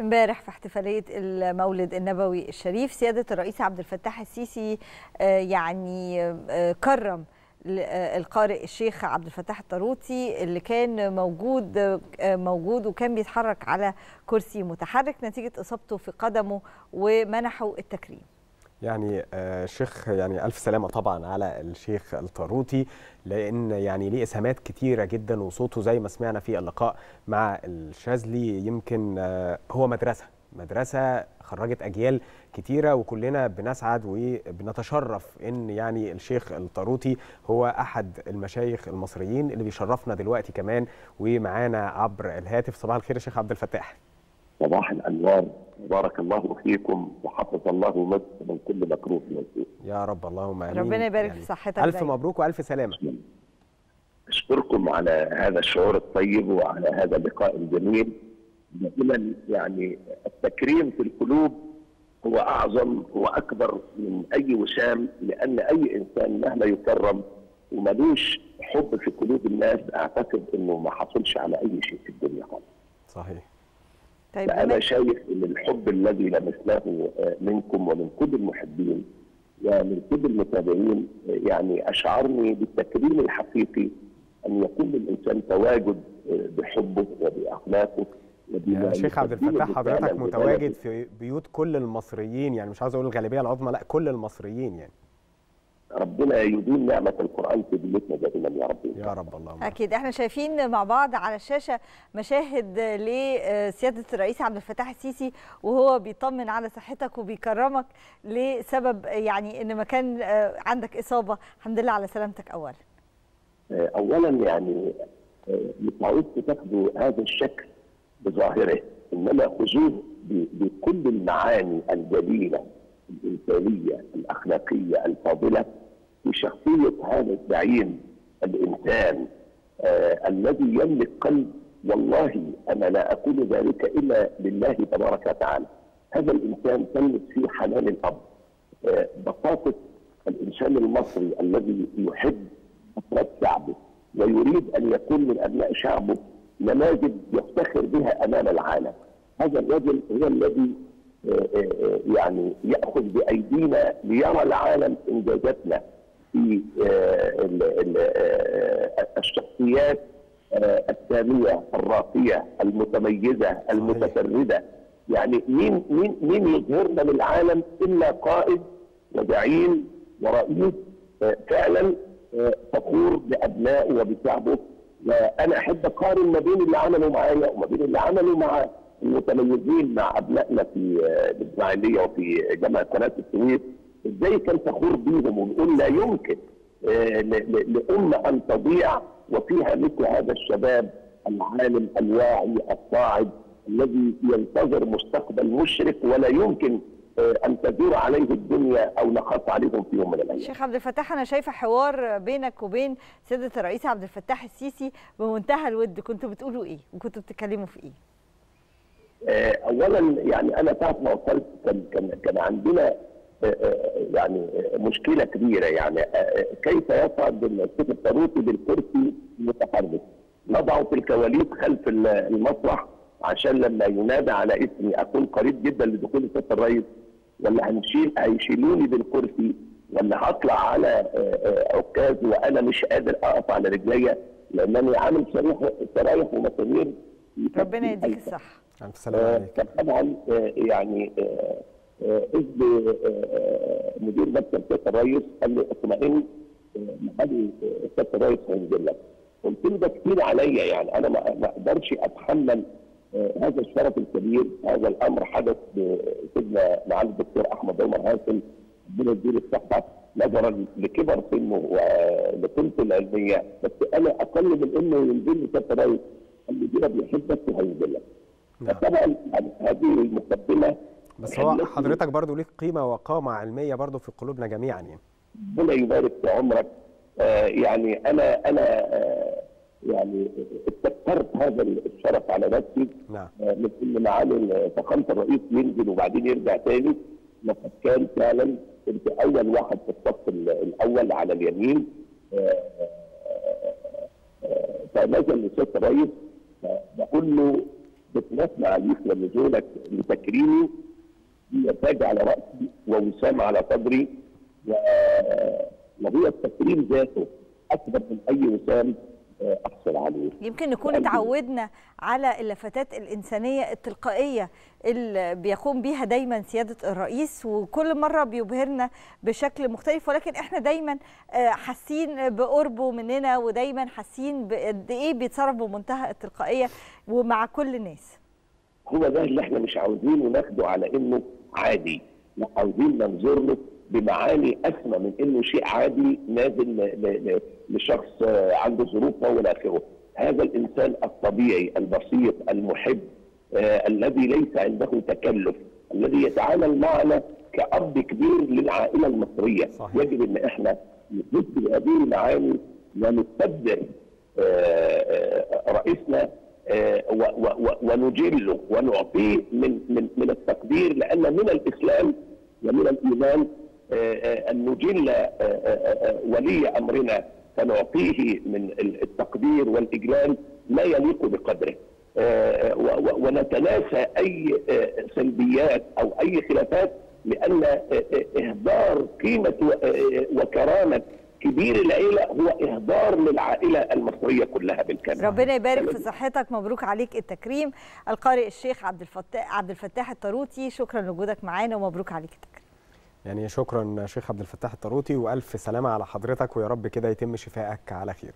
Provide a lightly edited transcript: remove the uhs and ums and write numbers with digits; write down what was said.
امبارح في احتفالية المولد النبوي الشريف سيادة الرئيس عبد الفتاح السيسي يعني كرم القارئ الشيخ عبد الفتاح الطاروطي اللي كان موجود وكان بيتحرك على كرسي متحرك نتيجة إصابته في قدمه ومنحه التكريم. يعني الشيخ يعني ألف سلامة طبعا على الشيخ الطاروطي، لأن يعني ليه إسهامات كتيرة جدا، وصوته زي ما سمعنا في اللقاء مع الشاذلي يمكن هو مدرسة خرجت أجيال كتيرة، وكلنا بنسعد وبنتشرف إن يعني الشيخ الطاروطي هو أحد المشايخ المصريين اللي بيشرفنا دلوقتي كمان. ومعانا عبر الهاتف، صباح الخير يا شيخ عبد الفتاح. صباح الأنوار، بارك الله فيكم وحفظ الله مصر من كل مكروه وسوء يا رب. اللهم امين، ربنا يبارك في صحتك. ألف مبروك وألف سلامة. أشكركم على هذا الشعور الطيب وعلى هذا اللقاء الجميل. دائما يعني التكريم في القلوب هو أعظم وأكبر من أي وسام، لأن أي إنسان مهما يكرم وملوش حب في قلوب الناس أعتقد إنه ما حصلش على أي شيء في الدنيا خالص. صحيح. طيب أنا شايف إن الحب الذي لمسناه منكم ومن كل المحبين ومن كل المتابعين يعني أشعرني بالتكريم الحقيقي أن يكون الإنسان تواجد بحبه وبأخلاقه. يا شيخ عبد الفتاح حضرتك متواجد في بيوت كل المصريين، يعني مش عاوز أقول الغالبية العظمى، لا كل المصريين. يعني ربنا يديم نعمة القرآن في بيوتنا دائما يا رب يا رب. اللهم أكيد. احنا شايفين مع بعض على الشاشة مشاهد لسيادة الرئيس عبد الفتاح السيسي وهو بيطمن على صحتك وبيكرمك لسبب يعني إن ما كان عندك إصابة. الحمد لله على سلامتك. أولا يعني ما عودت تاخدوا هذا الشكل بظاهره، إنما خذوه بكل المعاني الجليلة الإنسانية الأخلاقية الفاضلة في شخصية هذا الزعيم الإنسان الذي يملك قلب. والله أنا لا أقول ذلك إلا لله تبارك وتعالى. هذا الإنسان تملك فيه حنان الأب، بساطة الإنسان المصري الذي يحب أفراد شعبه ويريد أن يكون من أبناء شعبه نماذج يفتخر بها أمام العالم. هذا الرجل هو الذي يعني يأخذ بأيدينا ليرى العالم إنجازاتنا في الشخصيات السامية الراقية المتميزة المتفردة. يعني مين يظهرنا للعالم إلا قائد وزعيم ورئيس فعلا فخور بأبنائه وبشعبه. وأنا أحب أقارن ما بين اللي عملوا معايا وما بين اللي عملوا مع المتميزين مع أبنائنا في الإسماعيلية وفي جامعة قناة السويس، إزاي كان فخور بيهم. ونقول لا يمكن لأمة أن تضيع وفيها مثل هذا الشباب العالم الواعي الصاعد الذي ينتظر مستقبل مشرق ولا يمكن أن تدور عليه الدنيا أو نخاف عليهم في يوم من الأيام. شيخ عبد الفتاح، أنا شايفة حوار بينك وبين سيادة الرئيس عبد الفتاح السيسي بمنتهى الود. كنتوا بتقولوا إيه وكنتوا بتتكلموا في إيه؟ أولا يعني أنا ساعة ما وصلت كان عندنا يعني مشكلة كبيرة، يعني كيف يصعد الشيخ الطاروطي بالكرسي المتحرك؟ نضعه في الكواليس خلف المسرح عشان لما ينادى على اسمي اكون قريب جدا لدخول سياده الرئيس، ولا هيشيلوني بالكرسي، ولا هطلع على عكاز وانا مش قادر اقف على رجليا لانني عامل شرايح ومسامير. ربنا يديك الصحه. الف سلامه عليك. طبعا يعني اذن مدير مكتب سياده الرئيس قال لي اطمئن، قال سياده الرئيس هينزل لك. قلت له ده كتير عليا، يعني انا ما اقدرش اتحمل هذا الشرف الكبير. هذا الامر حدث بسيدنا معالي الدكتور احمد عمر هاشم ربنا يديله الصحه، نظرا لكبر سنه ولقيمته العلميه، بس انا اقل من انه ينزل لي سياده الرئيس، اللي دينا بيحبك وهينزل لك. فطبعا هذه المقدمه، بس هو حضرتك برضه ليك قيمه وقامه علميه برضه في قلوبنا جميعا. يعني ربنا يبارك في عمرك. يعني انا يعني افتكرت هذا الشرف على نفسي. نعم. من ان معالي فخامه الرئيس ينزل وبعدين يرجع تاني. لقد كان فعلا كنت اول واحد في الصف الاول على اليمين. فنزل لسياده الرئيس بقول له بتنصنع عليك ونزولك لتكريمي هي تاج على راسي ووسام على صدري، وهي التكريم ذاته اكبر من اي وسام احصل عليه. يمكن نكون تعودنا على اللفتات الانسانيه التلقائيه اللي بيقوم بيها دايما سياده الرئيس، وكل مره بيبهرنا بشكل مختلف، ولكن احنا دايما حاسين بقربه مننا، ودايما حاسين بقد ايه بيتصرف بمنتهى التلقائيه ومع كل الناس. هو ده اللي احنا مش عاوزينه ناخده على انه عادي، لا عاوزين ننظر له بمعاني اسمى من انه شيء عادي نازل لشخص عنده ظروف والى اخره. هذا الانسان الطبيعي البسيط المحب الذي ليس عنده تكلف، الذي يتعامل معنا كأب كبير للعائله المصريه. صحيح. يجب ان احنا نبص لهذه المعاني ونقدر رئيسنا ونجله ونعطيه من التقدير، لان من الاسلام ومن الايمان ان نجل ولي امرنا، فنعطيه من التقدير والاجلال ما يليق بقدره، ونتناسى اي سلبيات او اي خلافات، لان اهدار قيمه وكرامه كبير العيله هو اهدار للعائله المصريه كلها بالكامل. ربنا يبارك في صحتك، مبروك عليك التكريم. القارئ الشيخ عبد الفتاح الطاروطي، شكرا لوجودك معانا ومبروك عليك التكريم. يعني شكرا شيخ عبد الفتاح الطاروطي، والف سلامه على حضرتك، ويا رب كده يتم شفائك على خير.